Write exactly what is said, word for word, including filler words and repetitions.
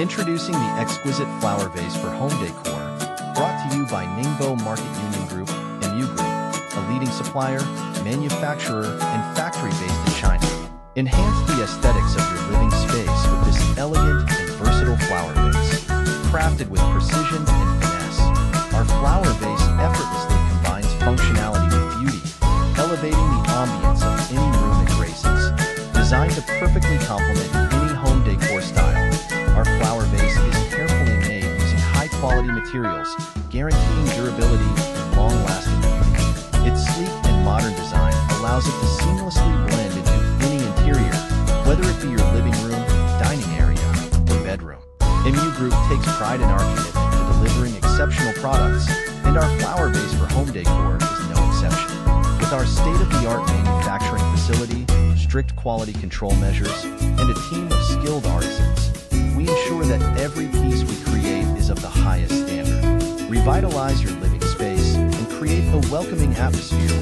Introducing the exquisite flower vase for home decor, brought to you by Ningbo Market Union Group, M U Group, a leading supplier, manufacturer, and factory based in China. Enhance the aesthetics of your living space with this elegant and versatile flower vase. Crafted with precision and finesse, our flower vase effortlessly combines functionality with beauty, elevating the ambience of any room it graces. Designed to perfectly complement any home decor style, our flower vase is carefully made using high-quality materials, guaranteeing durability and long-lasting use. Its sleek and modern design allows it to seamlessly blend into any interior, whether it be your living room, dining area, or bedroom. M U Group takes pride in our commitment to delivering exceptional products, and our flower vase for home decor is no exception. With our state-of-the-art manufacturing facility, strict quality control measures, and a team of skilled artisans, we ensure that every piece we create is of the highest standard. Revitalize your living space and create a welcoming atmosphere.